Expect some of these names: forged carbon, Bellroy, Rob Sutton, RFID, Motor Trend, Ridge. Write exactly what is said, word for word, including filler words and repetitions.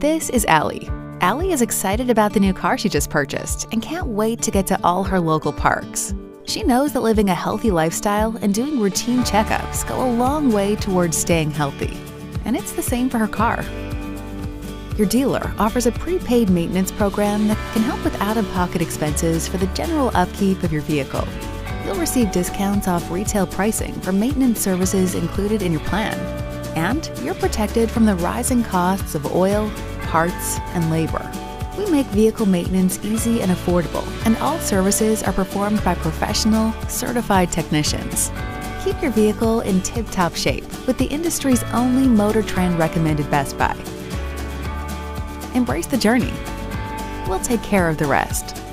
This is Allie. Allie is excited about the new car she just purchased and can't wait to get to all her local parks. She knows that living a healthy lifestyle and doing routine checkups go a long way towards staying healthy. And it's the same for her car. Your dealer offers a prepaid maintenance program that can help with out-of-pocket expenses for the general upkeep of your vehicle. You'll receive discounts off retail pricing for maintenance services included in your plan. And you're protected from the rising costs of oil, parts, and labor. We make vehicle maintenance easy and affordable, and all services are performed by professional, certified technicians. Keep your vehicle in tip-top shape with the industry's only Motor Trend recommended Best Buy. Embrace the journey. We'll take care of the rest.